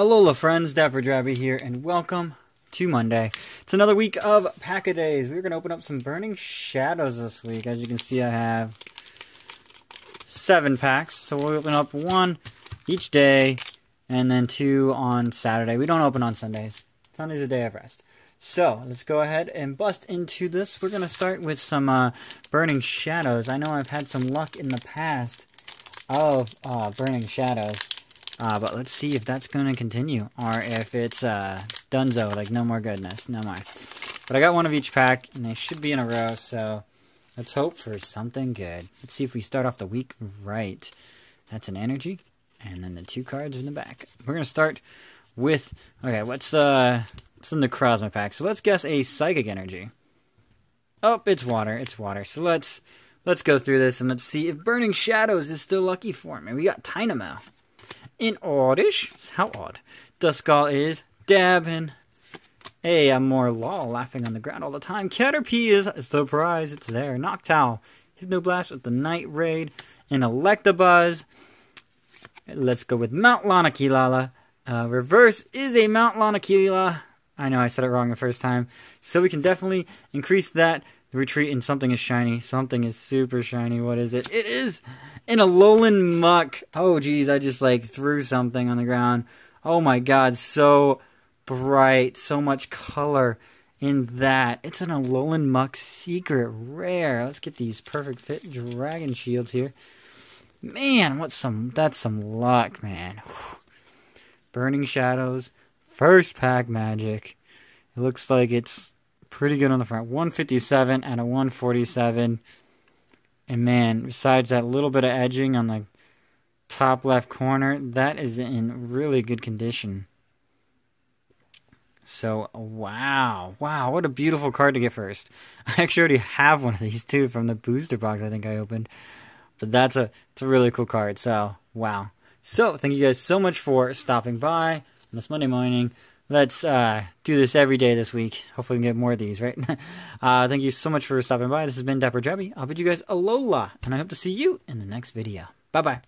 Alola friends, DapperDraby here, and welcome to Monday. It's another week of Pack-A-Days. We're going to open up some Burning Shadows this week. As you can see, I have 7 packs. So we'll open up 1 each day, and then 2 on Saturday. We don't open on Sundays. Sunday's a day of rest. So let's go ahead and bust into this. We're going to start with some Burning Shadows. I know I've had some luck in the past of Burning Shadows. But let's see if that's going to continue, or if it's dunzo, like no more goodness, no more. But I got one of each pack, and they should be in a row, so let's hope for something good. Let's see if we start off the week right. That's an energy, and then the 2 cards in the back. We're going to start with, okay, what's the Necrozma pack? So let's guess a Psychic energy. Oh, it's water, it's water. So let's go through this, and let's see if Burning Shadows is still lucky for me. We got Tynamo. In Oddish, how odd. Duskull is dabbing. Hey, I'm more lol, laughing on the ground all the time. Caterpie is a surprise, it's there. Noctowl, Hypnoblast with the Night Raid. And Electabuzz. Let's go with Mount Lanakila. Reverse is a Mount Lanakila. I know I said it wrong the first time. So we can definitely increase that. The retreat and something is shiny. Something is super shiny. What is it? It is an Alolan Muk. Oh, geez. I just, like, threw something on the ground. Oh, my God. So bright. So much color in that. It's an Alolan Muk secret rare. Let's get these perfect fit Dragon Shields here. Man, that's some luck, man. Whew. Burning Shadows. First pack magic. It looks like it's pretty good on the front. 157 out of 147. And man, besides that little bit of edging on the top left corner, that is in really good condition. So, wow. Wow, what a beautiful card to get first. I actually already have one of these too from the booster box I think I opened. But it's a really cool card. So, wow. So, thank you guys so much for stopping by on this Monday morning. Let's do this every day this week. Hopefully we can get more of these, right? Thank you so much for stopping by. This has been DapperDraby. I'll bid you guys Alola, and I hope to see you in the next video. Bye-bye.